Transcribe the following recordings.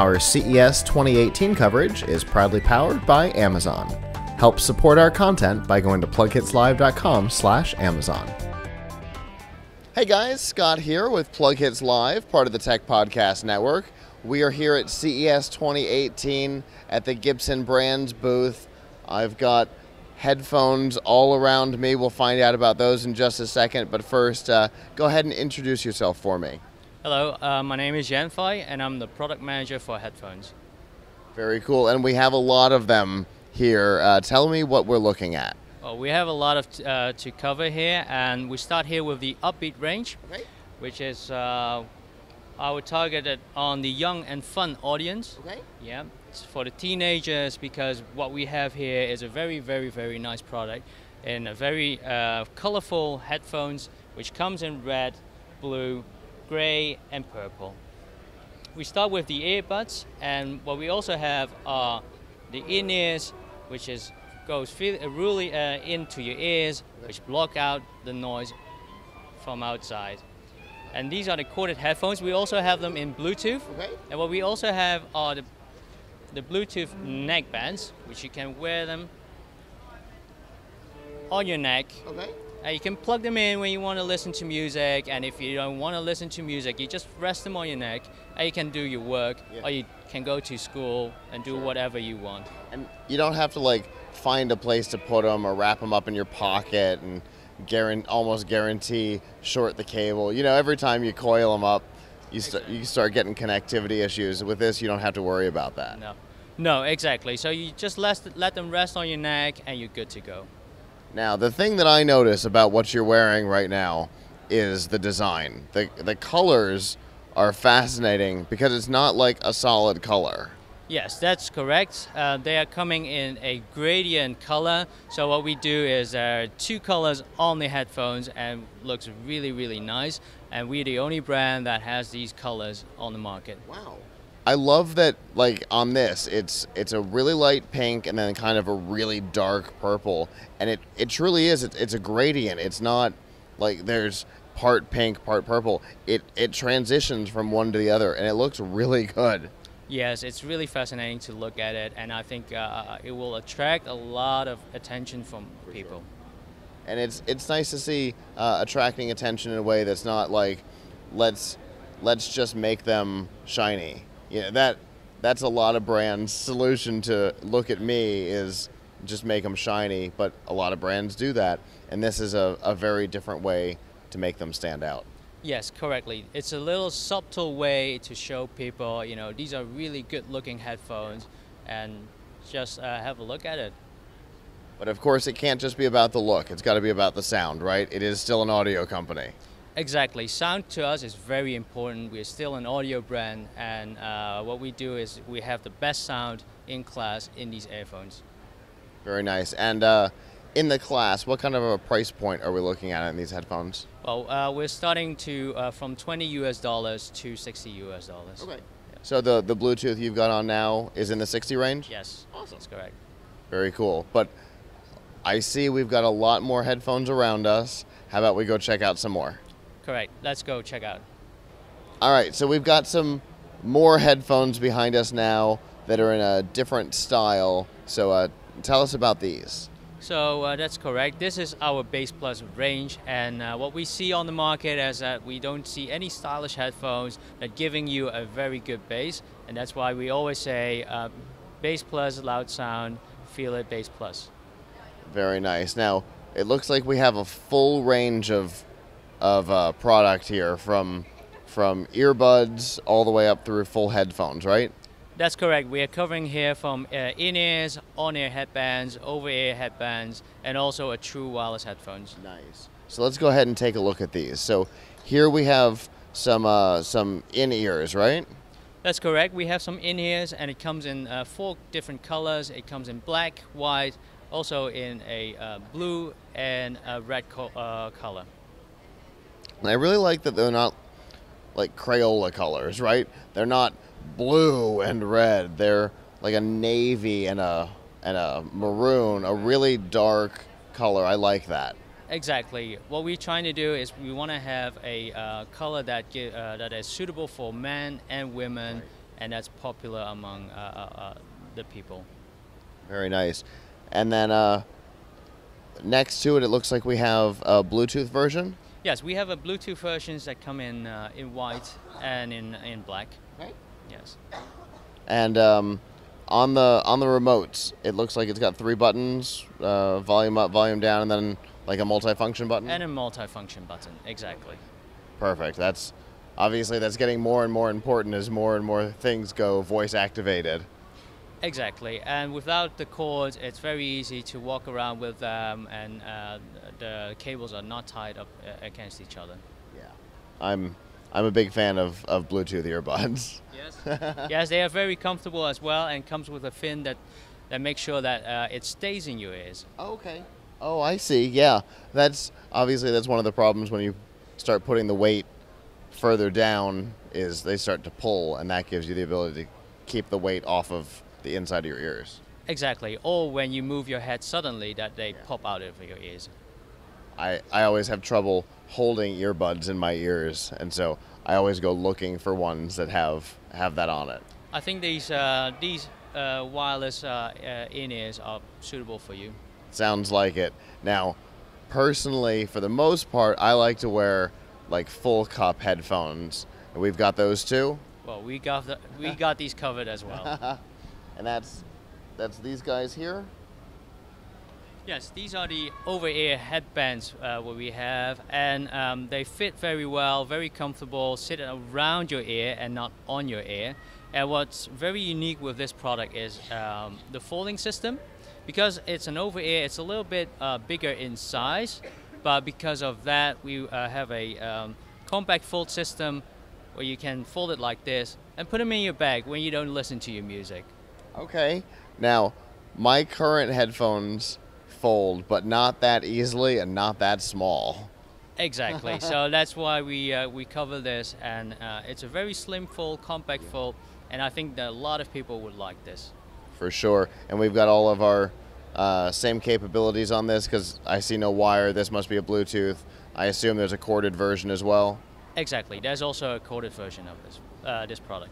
Our CES 2018 coverage is proudly powered by Amazon. Help support our content by going to plughitslive.com/Amazon. Hey guys, Scott here with Plug Hits Live, part of the Tech Podcast Network. We are here at CES 2018 at the Gibson Brands booth. I've got headphones all around me. We'll find out about those in just a second, but first, go ahead and introduce yourself for me. Hello, my name is Jen Fai, and I'm the product manager for headphones. Very cool, and we have a lot of them here. Tell me what we're looking at. Well, we have a lot of to cover here, and we start here with the Upbeat range, okay, which is our targeted on the young and fun audience. Okay. Yeah, it's for the teenagers, because what we have here is a very, very, very nice product and a very colorful headphones, which comes in red, blue, gray, and purple. We start with the earbuds, and what we also have are the in-ears, which is goes really into your ears, which block out the noise from outside. And these are the corded headphones. We also have them in Bluetooth. Okay. And what we also have are the Bluetooth neck bands, which you can wear them on your neck. Okay. And you can plug them in when you want to listen to music, and if you don't want to listen to music, you just rest them on your neck, and you can do your work, yeah, or you can go to school and do, sure, whatever you want. And you don't have to like find a place to put them or wrap them up in your pocket and almost guarantee short the cable. You know, every time you coil them up, you start getting connectivity issues. With this, you don't have to worry about that. No, exactly. So you just let them rest on your neck, and you're good to go. Now, the thing that I notice about what you're wearing right now is the design. The colors are fascinating because it's not like a solid color. Yes, that's correct. They are coming in a gradient color. So what we do is there are two colors on the headphones, and looks really, really nice. And we're the only brand that has these colors on the market. Wow. I love that, like, on this, it's a really light pink and then kind of a really dark purple. And it truly is. It's a gradient. It's not like there's part pink, part purple. It transitions from one to the other, and it looks really good. Yes, it's really fascinating to look at it, and I think it will attract a lot of attention from people. Sure. And it's nice to see attracting attention in a way that's not like, let's just make them shiny. You know, that's a lot of brands' solution to look at me is just make them shiny, but a lot of brands do that, and this is a very different way to make them stand out. Yes, correctly. It's a little subtle way to show people, you know, these are really good looking headphones, and just have a look at it. But of course, it can't just be about the look. It's got to be about the sound, right? It is still an audio company. Exactly. Sound to us is very important. We're still an audio brand, and what we do is we have the best sound in class in these earphones. Very nice. And in the class, what kind of a price point are we looking at in these headphones? Well, we're starting to from $20 to $60. Okay. Yeah. So the Bluetooth you've got on now is in the 60 range? Yes. Awesome. That's correct. Very cool. But I see we've got a lot more headphones around us. How about we go check out some more? Correct. Let's go check out. All right. So we've got some more headphones behind us now that are in a different style. So tell us about these. So that's correct. This is our Bass+ range, and what we see on the market is that we don't see any stylish headphones that giving you a very good bass, and that's why we always say Bass+ loud sound, feel it Bass+. Very nice. Now it looks like we have a full range of product here, from earbuds all the way up through full headphones, right? That's correct. We are covering here from in-ears, on-ear headbands, over-ear headbands, and also a true wireless headphones. Nice. So let's go ahead and take a look at these. So here we have some in-ears, right? That's correct. We have some in-ears, and it comes in 4 different colors. It comes in black, white, also in a blue and a red color. And I really like that they're not like Crayola colors, right? They're not blue and red. They're like a navy and a maroon, a really dark color. I like that. Exactly. What we're trying to do is we want to have a color that is suitable for men and women, right, and that's popular among the people. Very nice. And then next to it, it looks like we have a Bluetooth version. Yes, we have a Bluetooth versions that come in white and in black. Right. Yes. And on the remotes, it looks like it's got 3 buttons: volume up, volume down, and then like a multi-function button. And a multi-function button, exactly. Perfect. That's obviously that's getting more and more important as more and more things go voice activated. Exactly, and without the cords, it's very easy to walk around with them, and the cables are not tied up against each other. Yeah, I'm a big fan of Bluetooth earbuds. Yes, yes, they are very comfortable as well, and comes with a fin that makes sure that it stays in your ears. Oh, okay. Oh, I see. Yeah, that's obviously that's one of the problems when you start putting the weight further down is they start to pull, and that gives you the ability to keep the weight off of the inside of your ears. Exactly, or when you move your head suddenly that they pop out of your ears. I always have trouble holding earbuds in my ears, and so I always go looking for ones that have that on it. I think these wireless in-ears are suitable for you. Sounds like it. Now, personally, for the most part, I like to wear like full cup headphones. And we've got those too? Well, we got these covered as well. And that's these guys here? Yes, these are the over-ear headbands what we have, and they fit very well, very comfortable, sit around your ear and not on your ear. And what's very unique with this product is the folding system. Because it's an over-ear, it's a little bit bigger in size, but because of that, we have a compact fold system where you can fold it like this and put them in your bag when you don't listen to your music. Okay. Now, my current headphones fold, but not that easily and not that small. Exactly. So that's why we cover this, and it's a very slim fold, compact fold, and I think that a lot of people would like this. For sure. And we've got all of our same capabilities on this because I see no wire. This must be a Bluetooth. I assume there's a corded version as well. Exactly. There's also a corded version of this product.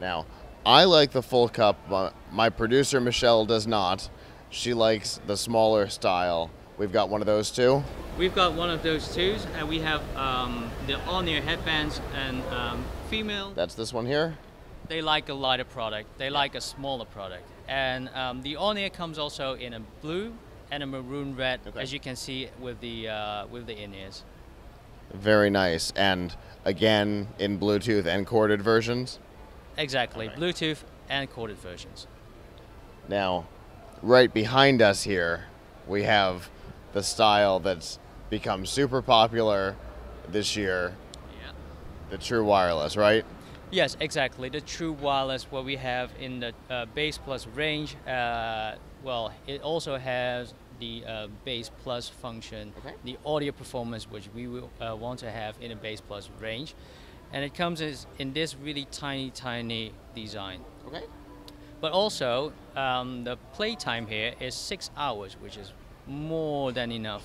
Now, I like the full cup, but my producer Michelle does not. She likes the smaller style. We've got one of those too? We've got one of those too, and we have the on-ear headbands and female. That's this one here? They like a lighter product. They like a smaller product. And the on-ear comes also in a blue and a maroon red, okay, as you can see with the in-ears. Very nice. And again, in Bluetooth and corded versions? Exactly, right. Bluetooth and corded versions. Now, right behind us here, we have the style that's become super popular this year, the true wireless, right? Yes, exactly, the true wireless, what we have in the Bass+ range. Well, it also has the Bass+ function, okay, the audio performance, which we will, want to have in a Bass+ range. And it comes in this really tiny design. Okay. But also, the playtime here is 6 hours, which is more than enough.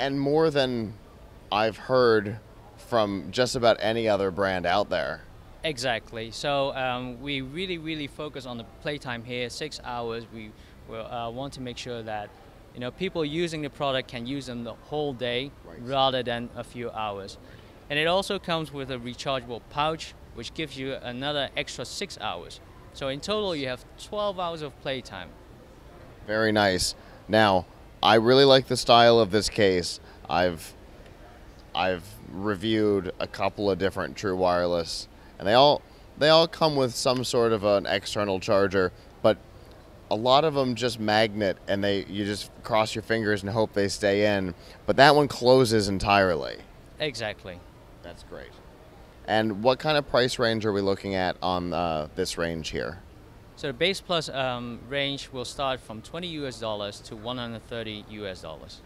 And more than I've heard from just about any other brand out there. Exactly. So we really focus on the playtime here, 6 hours. We will, want to make sure that people using the product can use them the whole day, right, rather than a few hours. And it also comes with a rechargeable pouch, which gives you another extra 6 hours. So in total, you have 12 hours of playtime. Very nice. Now, I really like the style of this case. I've reviewed a couple of different true wireless, and they all come with some sort of an external charger, but a lot of them just magnet, and you just cross your fingers and hope they stay in. But that one closes entirely. Exactly. That's great. And what kind of price range are we looking at on this range here? So the Bass+ range will start from $20 to $130.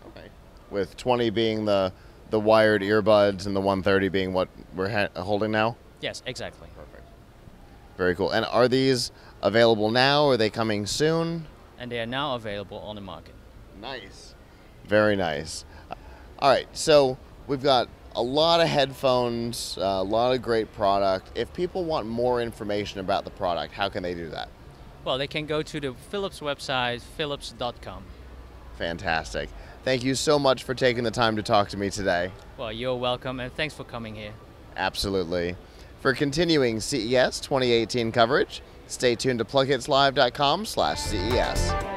Okay. With 20 being the wired earbuds and the 130 being what we're holding now? Yes, exactly. Perfect. Very cool. And are these available now? Are they coming soon? And they are now available on the market. Nice. Very nice. All right. So we've got a lot of headphones, a lot of great product. If people want more information about the product, how can they do that? Well, they can go to the Philips website, philips.com. Fantastic. Thank you so much for taking the time to talk to me today. Well, you're welcome, and thanks for coming here. Absolutely. For continuing CES 2018 coverage, stay tuned to plughitslive.com/CES.